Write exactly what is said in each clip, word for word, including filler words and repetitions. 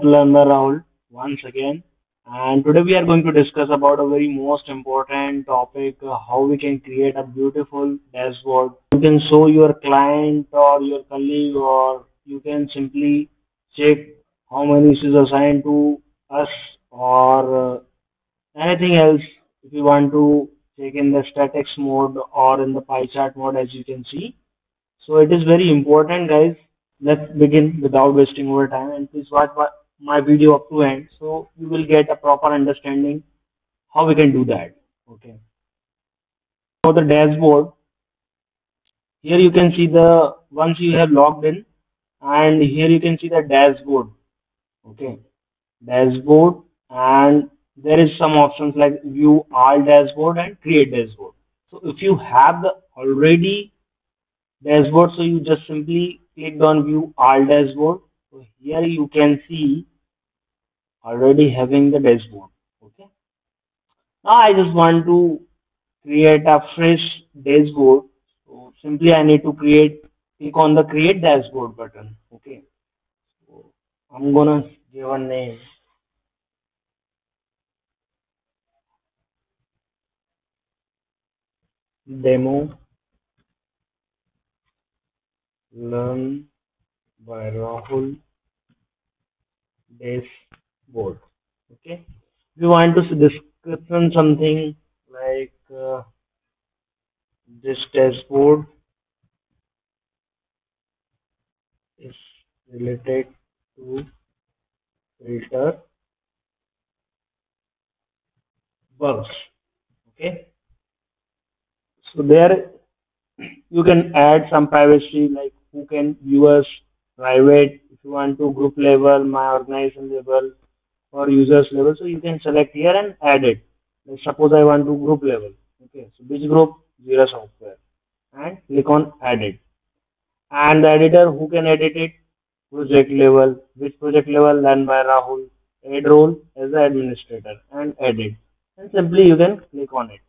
Learner Rahul once again, and today we are going to discuss about a very most important topic, uh, how we can create a beautiful dashboard. You can show your client or your colleague, or you can simply check how many issues assigned to us or uh, anything else if you want to check in the statics mode or in the pie chart mode, as you can see. So it is very important, guys. Let's begin without wasting over time, and please watch my video up to end, so you will get a proper understanding how we can do that. Okay. For the dashboard, here you can see the once you have logged in, and here you can see the dashboard. Okay, dashboard, and there is some options like view all dashboard and create dashboard. So if you have the already dashboard, so you just simply click on view all dashboard. So here you can see already having the dashboard. Okay. Now I just want to create a fresh dashboard. So simply I need to create, click on the create dashboard button. Okay. So I'm gonna give a name. Demo Learn by Rahul dashboard. Okay, we want to description something like uh, this dashboard is related to filter bugs. Okay, so there you can add some privacy, like who can view us, private, if you want to group level, my organization level, or users level. So you can select here and add it. Let's suppose I want to group level. Okay, so which group? Zero Software, and click on add it. And the editor, who can edit it? Project level, which project level? Learn by Rahul. Add role as the administrator and edit. And simply you can click on it.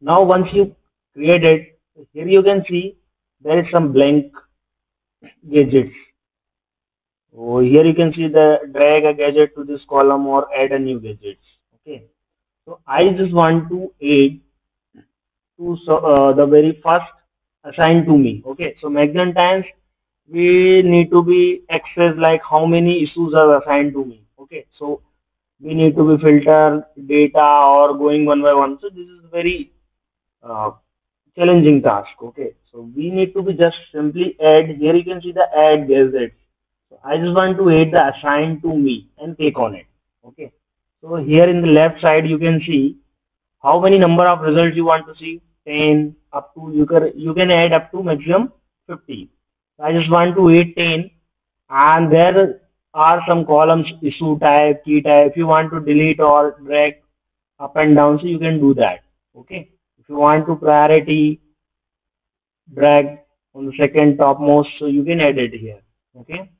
Now once you create it, here you can see there is some blank gadgets. Oh, here you can see the drag a gadget to this column or add a new gadget. Okay, so I just want to add to so, uh, the very first assigned to me. Okay, so maximum times we need to be accessed, like how many issues are assigned to me. Okay, so we need to be filtered data or going one by one. So this is very uh, challenging task. Okay, so we need to be just simply add. Here you can see the add gadget. So I just want to add the assigned to me and click on it. Okay, so here in the left side you can see how many number of results you want to see, ten up to, you can you can add up to maximum fifty. So I just want to add ten, and there are some columns, issue type, key type. If you want to delete or drag up and down, so you can do that. Okay, if you want to priority drag on the second topmost, so you can add it here. Okay,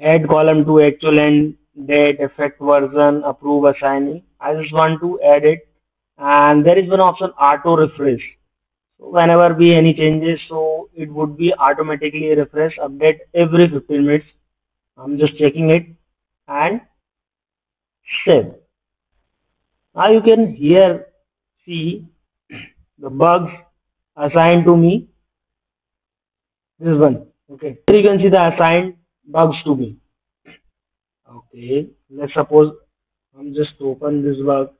add column to actual end date, effect version, approve assigning. I just want to add it, and there is one option auto refresh. So whenever be any changes, so it would be automatically refresh, update every fifteen minutes. I'm just checking it and save. Now you can here see the bugs assigned to me. This one. Okay. Here you can see the assigned bugs to me. Okay. Let's suppose I'm just open this bug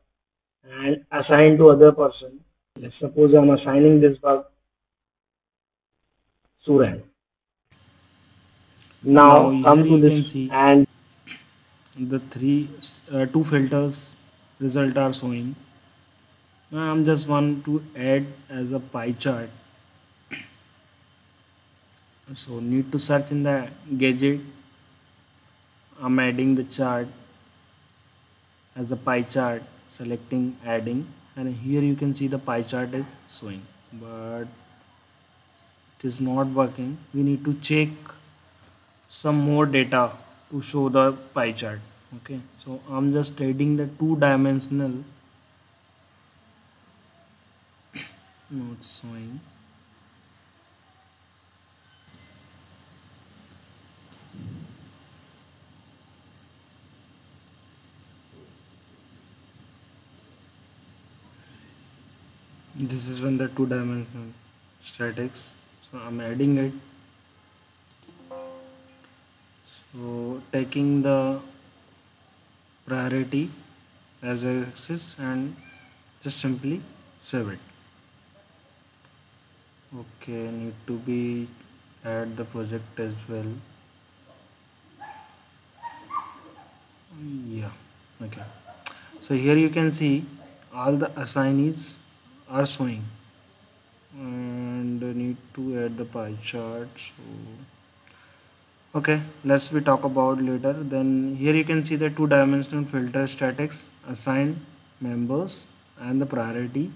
and assign to other person. Let's suppose I'm assigning this bug Suran. Now, now come to this see and the three uh, two filters result are showing. Now I'm just want to add as a pie chart. So need to search in the gadget. I'm adding the chart as a pie chart, selecting adding. And here you can see the pie chart is showing, but it is not working. We need to check some more data to show the pie chart. Okay, so I'm just adding the two-dimensional. Not showing. This is when the two dimensional statics, so I'm adding it. So taking the priority as axis and just simply save it. Okay, need to be add the project as well. Yeah, okay. So here you can see all the assignees are showing, and I need to add the pie chart. So okay, let's we talk about later. Then here you can see the two dimensional filter statics, assign members and the priority,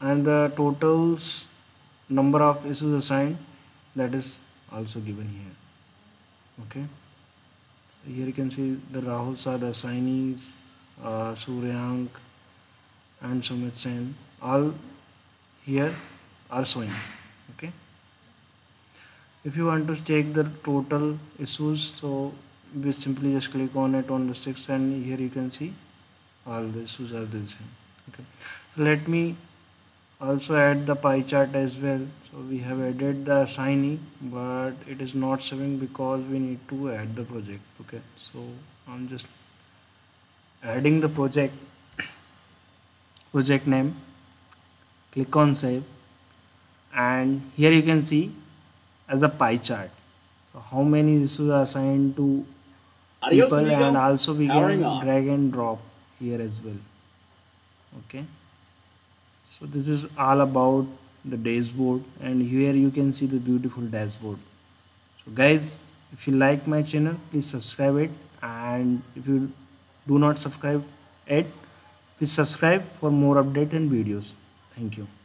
and the totals number of issues assigned, that is also given here. Okay, so here you can see the Rahul are the assignees, uh, Suryank and Sumit Sen, all here are showing. Okay, if you want to check the total issues, so we simply just click on it on the six, and here you can see all the issues are the same. Okay, so let me also add the pie chart as well. So we have added the assignee, but it is not showing because we need to add the project. Okay, so I'm just adding the project project name, click on save, and here you can see as a pie chart how many issues are assigned to people, and also we can drag and drop here as well. Okay, so this is all about the dashboard, and here you can see the beautiful dashboard. So guys, if you like my channel, please subscribe it, and if you do not subscribe it, please subscribe for more updates and videos. Thank you.